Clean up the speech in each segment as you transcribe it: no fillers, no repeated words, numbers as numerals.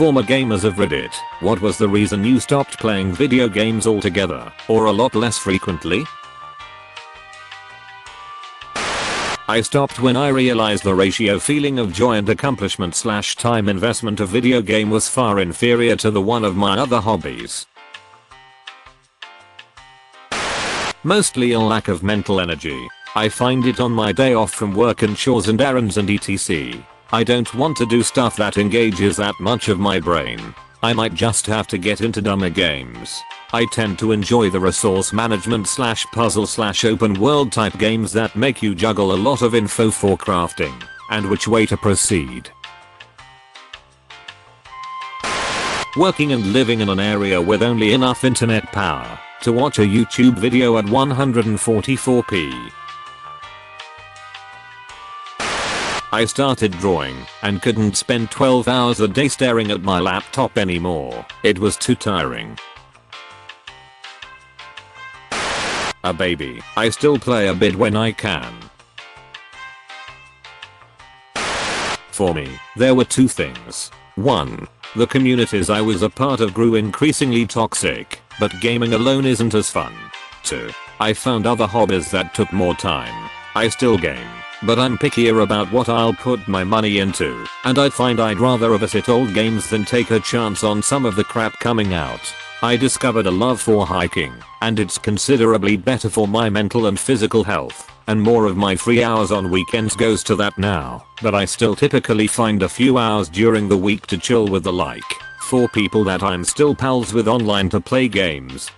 former gamers of Reddit, what was the reason you stopped playing video games altogether, or a lot less frequently? I stopped when I realized the ratio feeling of joy and accomplishment / time investment of video game was far inferior to the one of my other hobbies. Mostly a lack of mental energy. I find it on my day off from work and chores and errands and etc. I don't want to do stuff that engages that much of my brain. I might just have to get into dumber games. I tend to enjoy the resource management / puzzle / open world type games that make you juggle a lot of info for crafting and which way to proceed. Working and living in an area with only enough internet power to watch a YouTube video at 144p. I started drawing and couldn't spend 12 hours a day staring at my laptop anymore. It was too tiring. A baby. I still play a bit when I can. For me, there were two things. 1. The communities I was a part of grew increasingly toxic, but gaming alone isn't as fun. 2. I found other hobbies that took more time. I still game, but I'm pickier about what I'll put my money into, and I find I'd rather revisit old games than take a chance on some of the crap coming out. I discovered a love for hiking, and it's considerably better for my mental and physical health, and more of my free hours on weekends goes to that now, but I still typically find a few hours during the week to chill with the like, for people that I'm still pals with online to play games.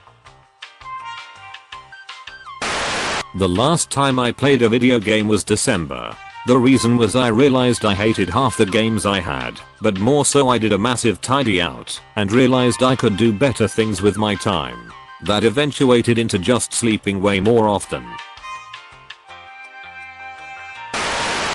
The last time I played a video game was December. The reason was I realized I hated half the games I had, but more so I did a massive tidy out and realized I could do better things with my time. That eventuated into just sleeping way more often.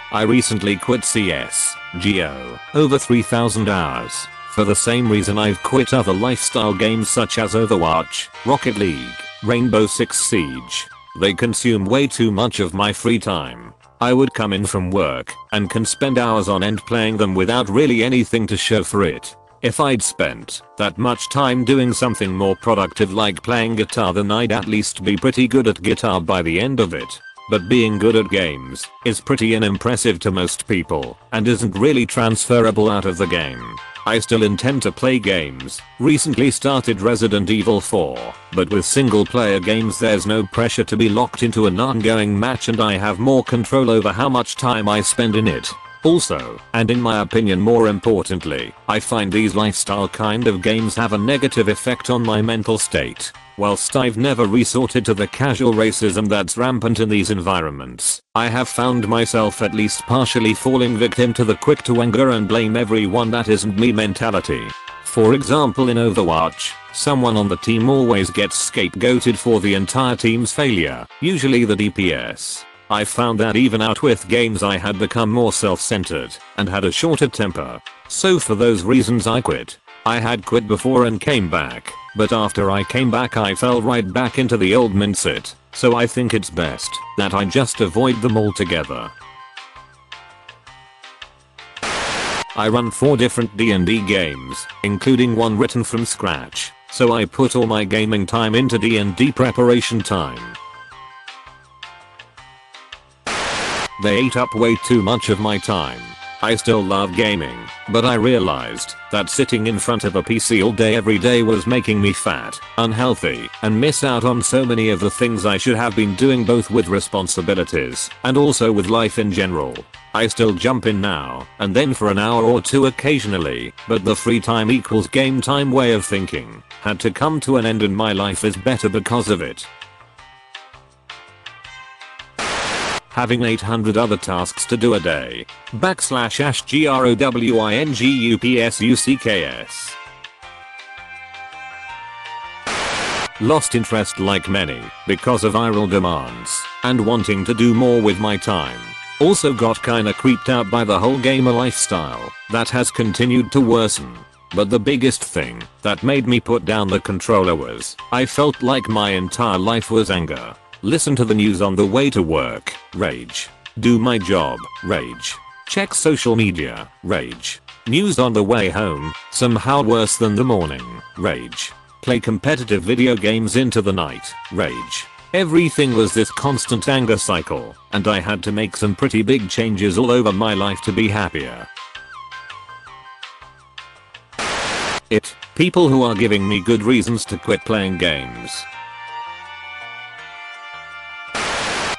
I recently quit CSGO, over 3,000 hours, for the same reason I've quit other lifestyle games such as Overwatch, Rocket League, Rainbow Six Siege. They consume way too much of my free time. I would come in from work and can spend hours on end playing them without really anything to show for it. If I'd spent that much time doing something more productive like playing guitar, then I'd at least be pretty good at guitar by the end of it. But being good at games is pretty unimpressive to most people and isn't really transferable out of the game. I still intend to play games. Recently started Resident Evil 4, but with single player games there's no pressure to be locked into an ongoing match and I have more control over how much time I spend in it. Also, and in my opinion more importantly, I find these lifestyle kind of games have a negative effect on my mental state. Whilst I've never resorted to the casual racism that's rampant in these environments, I have found myself at least partially falling victim to the quick to anger and blame everyone that isn't me mentality. For example, in Overwatch, someone on the team always gets scapegoated for the entire team's failure, usually the DPS. I found that even out with games I had become more self-centered and had a shorter temper. So for those reasons I quit. I had quit before and came back, but after I came back I fell right back into the old mindset, so I think it's best that I just avoid them altogether. I run 4 different D&D games, including one written from scratch, so I put all my gaming time into D&D preparation time. They ate up way too much of my time. I still love gaming, but I realized that sitting in front of a PC all day every day was making me fat, unhealthy, and miss out on so many of the things I should have been doing both with responsibilities and also with life in general. I still jump in now and then for an hour or two occasionally, but the free time equals game time way of thinking had to come to an end and my life is better because of it. Having 800 other tasks to do a day. /growing upsucks. Lost interest like many because of viral demands and wanting to do more with my time. Also got kinda creeped out by the whole gamer lifestyle that has continued to worsen. But the biggest thing that made me put down the controller was I felt like my entire life was anger. Listen to the news on the way to work, rage. Do my job, rage. Check social media, rage. News on the way home, somehow worse than the morning. Rage. Play competitive video games into the night. Rage. Everything was this constant anger cycle, and I had to make some pretty big changes all over my life to be happier. People who are giving me good reasons to quit playing games.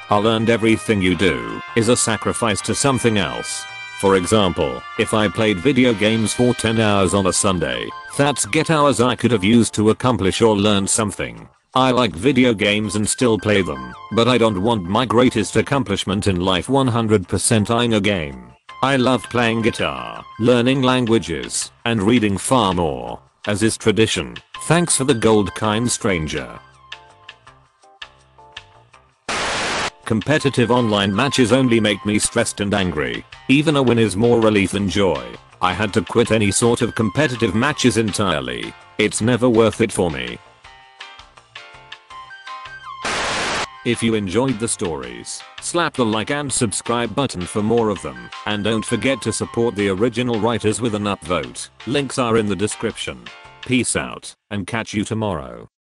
I learned everything you do is a sacrifice to something else. For example, if I played video games for 10 hours on a Sunday, that's get hours I could have used to accomplish or learn something. I like video games and still play them, but I don't want my greatest accomplishment in life 100%ing a game. I love playing guitar, learning languages, and reading far more, as is tradition. Thanks for the gold, kind stranger. Competitive online matches only make me stressed and angry. Even a win is more relief than joy. I had to quit any sort of competitive matches entirely. It's never worth it for me. If you enjoyed the stories, slap the like and subscribe button for more of them, and don't forget to support the original writers with an upvote. Links are in the description. Peace out, and catch you tomorrow.